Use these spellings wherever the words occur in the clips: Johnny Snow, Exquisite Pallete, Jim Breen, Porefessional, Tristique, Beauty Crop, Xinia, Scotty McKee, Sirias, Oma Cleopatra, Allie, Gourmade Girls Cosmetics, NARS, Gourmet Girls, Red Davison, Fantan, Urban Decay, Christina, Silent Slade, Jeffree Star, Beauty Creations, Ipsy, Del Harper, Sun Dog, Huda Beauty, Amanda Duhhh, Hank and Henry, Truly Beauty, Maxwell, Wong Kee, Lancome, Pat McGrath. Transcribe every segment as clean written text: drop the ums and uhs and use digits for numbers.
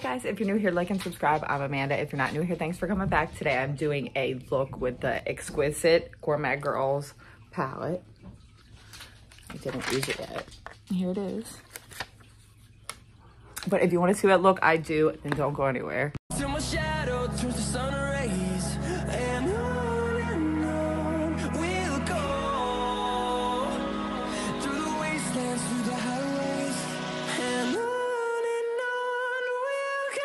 Hey guys, if you're new here, like and subscribe. I'm Amanda. If you're not new here, thanks for coming back. Today I'm doing a look with the Exquisite Gourmet Girls Palette. I didn't use it yet. Here it is. But if you want to see what look I do, then don't go anywhere. Till my shadow turns to sun rays, and on we'll go through the wastelands, through the highways, and on we'll go.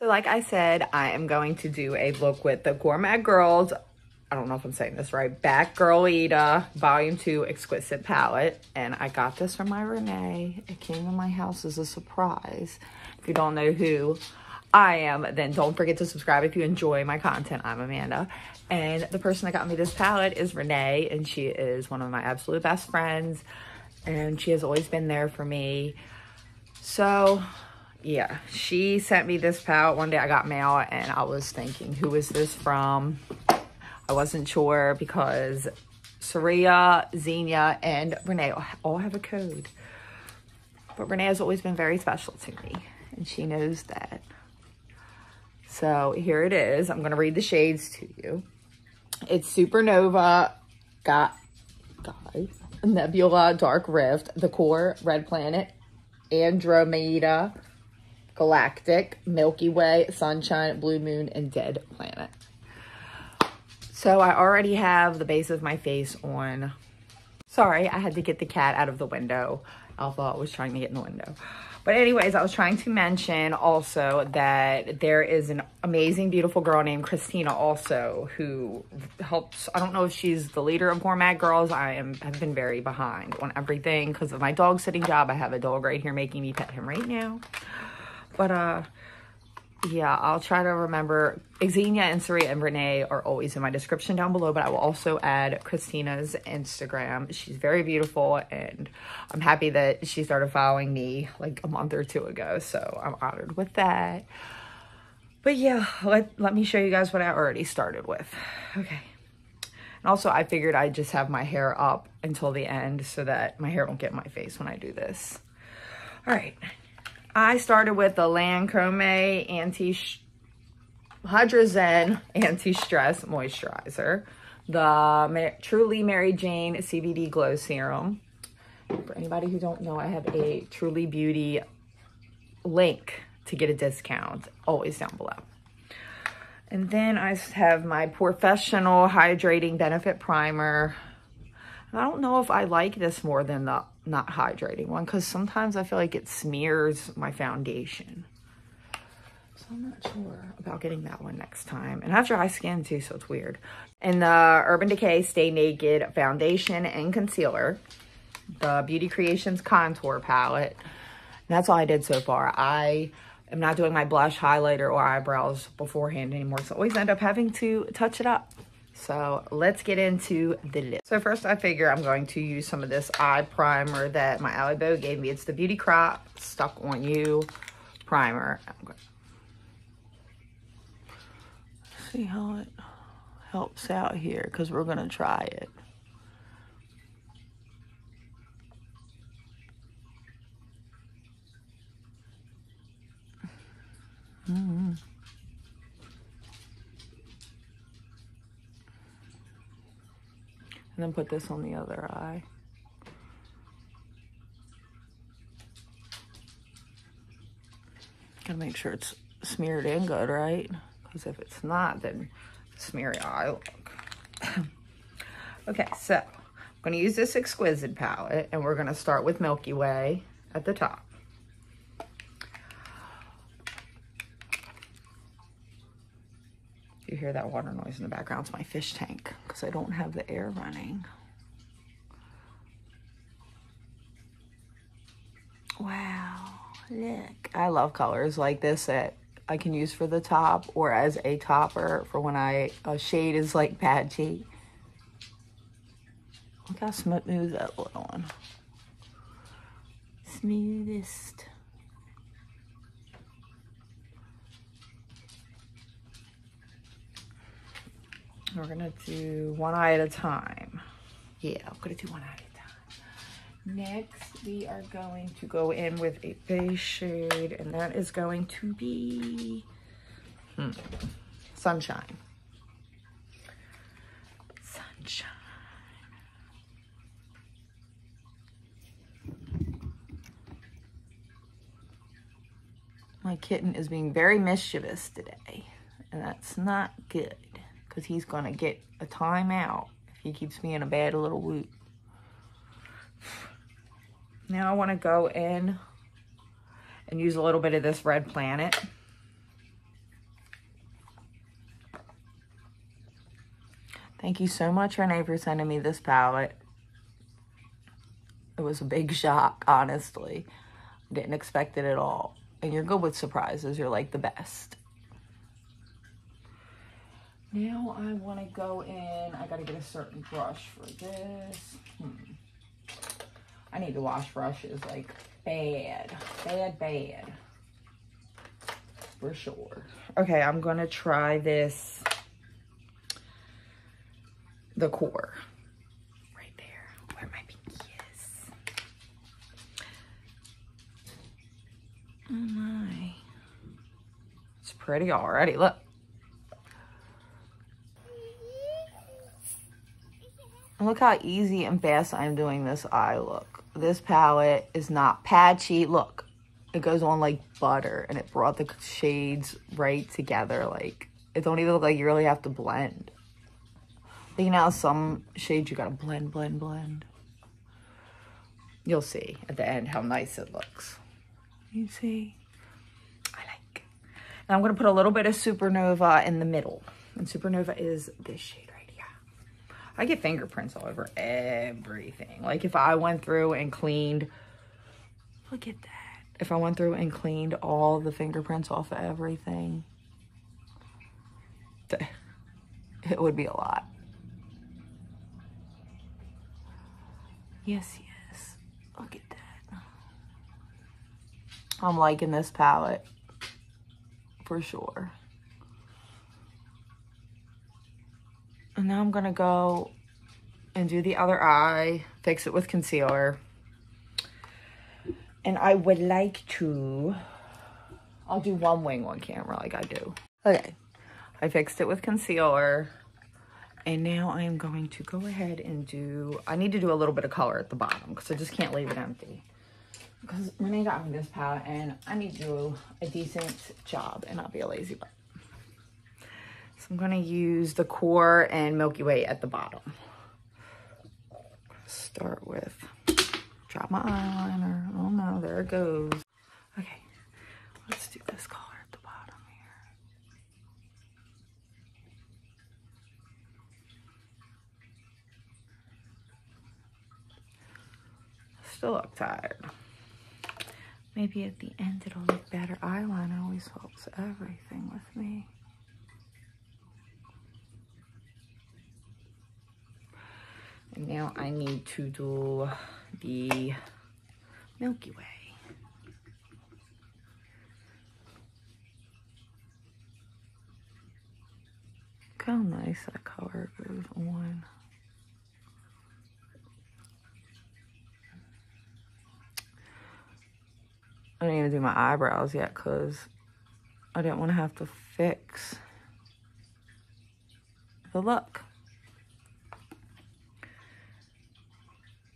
So like I said, I am going to do a look with the Gourmet Girls, I don't know if I'm saying this right, Back Girl Eater Volume 2 Exquisite Palette. And I got this from my Renee. It came to my house as a surprise. If you don't know who I am, then don't forget to subscribe if you enjoy my content. I'm Amanda. And the person that got me this palette is Renee, and she is one of my absolute best friends. And she has always been there for me. So yeah, she sent me this palette. One day I got mail and I was thinking, who is this from? I wasn't sure because Saria, Xinia, and Renee all have a code. But Renee has always been very special to me, and she knows that. So here it is. I'm going to read the shades to you. It's Supernova, Nebula, Dark Rift, The Core, Red Planet, Andromeda, Galactic, Milky Way, Sunshine, Blue Moon, and Dead Planet. So I already have the base of my face on. Sorry, I had to get the cat out of the window. Alpha was trying to get in the window. But anyways, I was trying to mention also that there is an amazing, beautiful girl named Christina also who helps. I don't know if she's the leader of Gourmade Girls. I have been very behind on everything because of my dog sitting job. I have a dog right here making me pet him right now. But yeah, I'll try to remember. Xinia and Saria and Renee are always in my description down below, but I will also add Christina's Instagram. She's very beautiful, and I'm happy that she started following me like a month or two ago, so I'm honored with that. But yeah, let me show you guys what I already started with. Okay. And also, I figured I'd just have my hair up until the end so that my hair won't get in my face when I do this. All right. I started with the Lancome Hydrazine Anti-Stress Moisturizer, the Truly Mary Jane CBD Glow Serum. For anybody who don't know, I have a Truly Beauty link to get a discount, always down below. And then I have my Porefessional Hydrating Benefit Primer. I don't know if I like this more than the not hydrating one because sometimes I feel like it smears my foundation. So I'm not sure about getting that one next time. And I have dry skin too, so it's weird. And the Urban Decay Stay Naked Foundation and Concealer. The Beauty Creations Contour Palette. And that's all I did so far. I am not doing my blush, highlighter, or eyebrows beforehand anymore. So I always end up having to touch it up. So let's get into the lip. So first I figure I'm going to use some of this eye primer that my Allie Beau gave me. It's the Beauty Crop Stuck On You Primer. I'm going to see how it helps out here because we're going to try it. Mm-hmm. And then put this on the other eye. Gotta make sure it's smeared in good, right? Because if it's not, then smear your eye look. Okay, so I'm gonna use this Exquisite palette and we're gonna start with Milky Way at the top. You hear that water noise in the background, it's my fish tank because I don't have the air running. Wow, look. I love colors like this that I can use for the top or as a topper for when a shade is like patchy. Look how smooth that little one. Smoothest. We're gonna do one eye at a time. Yeah, I'm gonna do one eye at a time. Next, we are going to go in with a base shade, and that is going to be Sunshine. Sunshine. My kitten is being very mischievous today, and that's not good, because he's going to get a timeout if he keeps being a bad little woot. Now I want to go in and use a little bit of this Red Planet. Thank you so much, Renee, for sending me this palette. It was a big shock, honestly. I didn't expect it at all. And you're good with surprises. You're like the best. Now I want to go in. I got to get a certain brush for this. I need to wash brushes, like, bad. For sure. Okay, I'm going to try this, the core, right there, where my pinky is. Oh my. It's pretty already, look. And look how easy and fast I'm doing this eye look. This palette is not patchy. Look, it goes on like butter, and it brought the shades right together. Like, it don't even look like you really have to blend. But you know, some shades you gotta blend. You'll see at the end how nice it looks. You see? I like it. And I'm gonna put a little bit of Supernova in the middle. And Supernova is this shade. I get fingerprints all over everything. Like, if I went through and cleaned, look at that. If I went through and cleaned all the fingerprints off of everything, it would be a lot. Yes, yes. Look at that. I'm liking this palette for sure. And now I'm going to go and do the other eye, fix it with concealer. And I would like to, I'll do one wing on camera like I do. Okay, I fixed it with concealer. And now I am going to go ahead and do, I need to do a little bit of color at the bottom because I just can't leave it empty. Because Renee got me this palette and I need to do a decent job and not be a lazy butt. So I'm going to use the core and Milky Way at the bottom. Start with, drop my eyeliner. Oh no, there it goes. Okay, let's do this color at the bottom here. Still look tired. Maybe at the end it'll look better. Eyeliner always helps everything with me. And now I need to do the Milky Way. Look how nice that color goes on. I didn't even do my eyebrows yet because I didn't want to have to fix the look.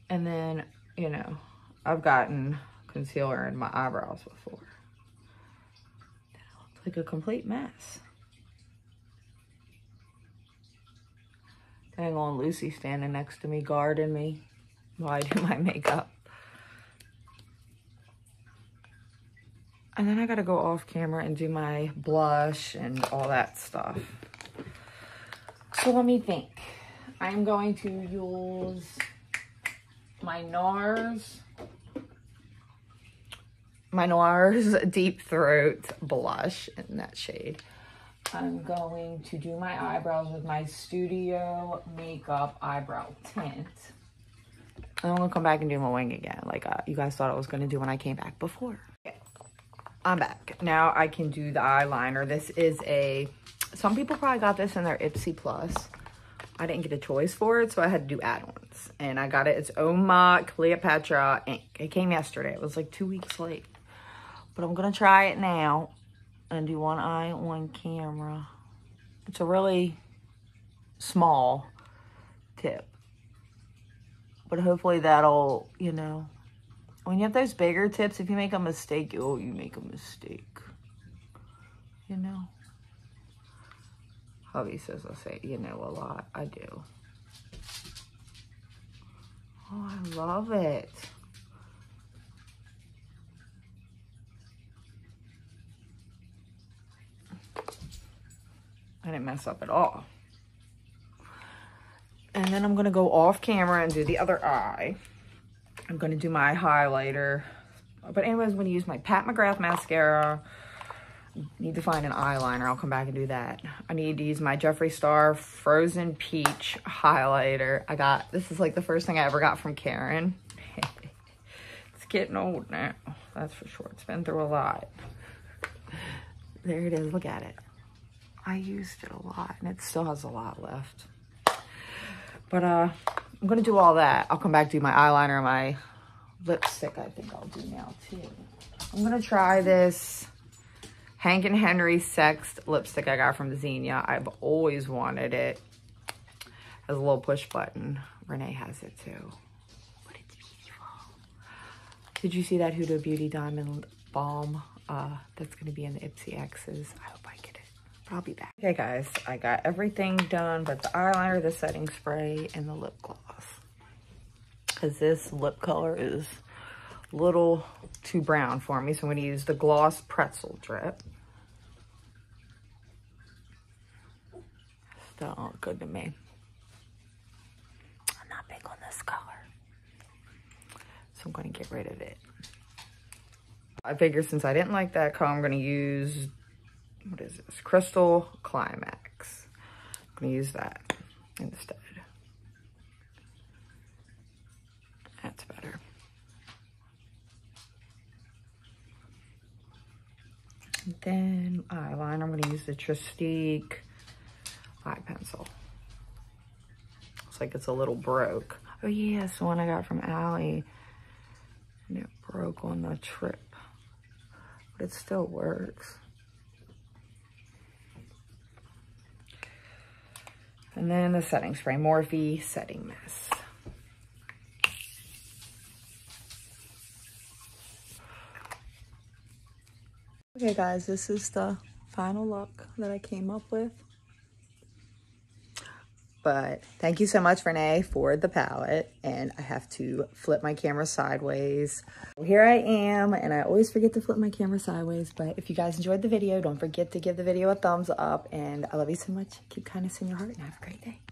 And then, you know, I've gotten concealer in my eyebrows before. That looked like a complete mess. Dang on, Lucy standing next to me, guarding me while I do my makeup. And then I gotta go off camera and do my blush and all that stuff. So let me think. I'm going to use my NARS Deep Throat Blush in that shade. I'm going to do my eyebrows with my Studio Makeup Eyebrow Tint. I'm going to come back and do my wing again, like you guys thought I was going to do when I came back before. Yeah. I'm back. Now I can do the eyeliner. This is a, some people probably got this in their Ipsy Plus. I didn't get a choice for it, so I had to do add-ons. palettes, and I got it. It's Oma Cleopatra, and it came yesterday. It was like 2 weeks late, but I'm gonna try it now and do one eye on camera. It's a really small tip, but hopefully that'll, you know, when you have those bigger tips, if you make a mistake, oh, you make a mistake, you know. Hubby says I say, you know, a lot. I do. Oh, I love it. I didn't mess up at all. And then I'm going to go off camera and do the other eye. I'm going to do my highlighter. But anyways, I'm going to use my Pat McGrath mascara. Need to find an eyeliner. I'll come back and do that. I need to use my Jeffree Star Frozen Peach highlighter. I got, this is like the first thing I ever got from Karen. It's getting old now. That's for sure. It's been through a lot. There it is. Look at it. I used it a lot and it still has a lot left. But I'm going to do all that. I'll come back, do my eyeliner, my lipstick I think I'll do now too. I'm going to try this Hank and Henry Sexed lipstick I got from Xinia. I've always wanted it. It has a little push button. Renee has it too. But it's beautiful. Did you see that Huda Beauty Diamond Balm? That's going to be in the Ipsy X's. I hope I get it. But I'll be back. Okay guys, I got everything done but the eyeliner, the setting spray, and the lip gloss. Because this lip color is a little too brown for me, so I'm going to use the gloss pretzel drip. Still not good to me. I'm not big on this color, so I'm going to get rid of it. I figure since I didn't like that color, I'm going to use, what is this, Crystal Climax. I'm going to use that instead. That's better. And then eyeliner, I'm going to use the Tristique eye pencil. Looks like it's a little broke. Oh yeah, it's the one I got from Allie. And it broke on the trip. But it still works. And then the setting spray, Morphe Setting Mist. Okay guys, this is the final look that I came up with. But thank you so much, Renee, for the palette. And I have to flip my camera sideways. Well, here I am, and I always forget to flip my camera sideways. But if you guys enjoyed the video, don't forget to give the video a thumbs up. And I love you so much. Keep kindness in your heart, and have a great day.